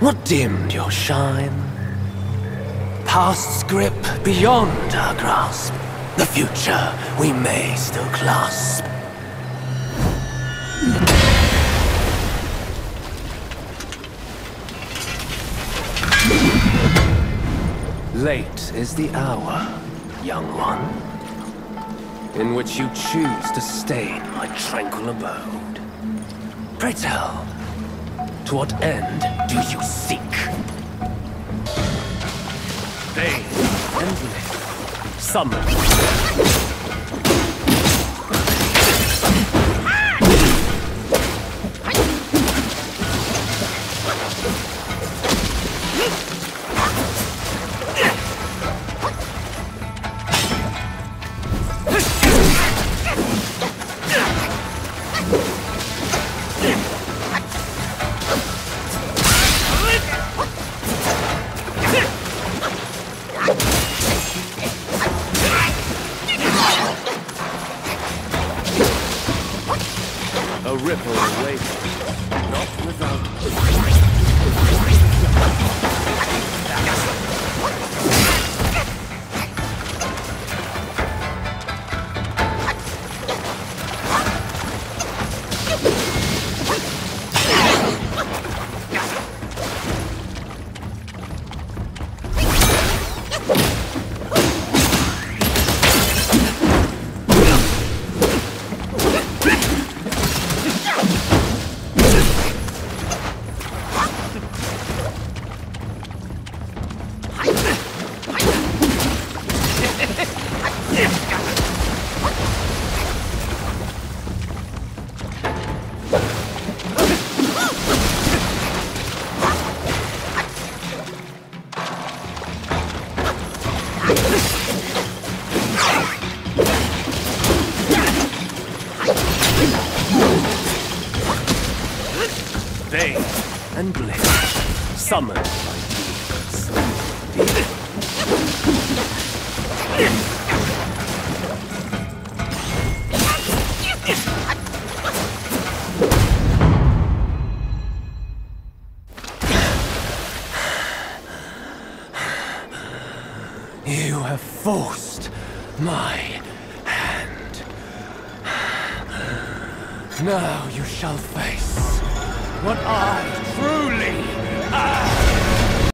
What dimmed your shine? Past's grip beyond our grasp, the future we may still clasp. Late is the hour, young one, in which you choose to stain my tranquil abode. Pray tell, to what end do you seek? They and live, summon. You have forced my hand. Now you shall face what I truly am.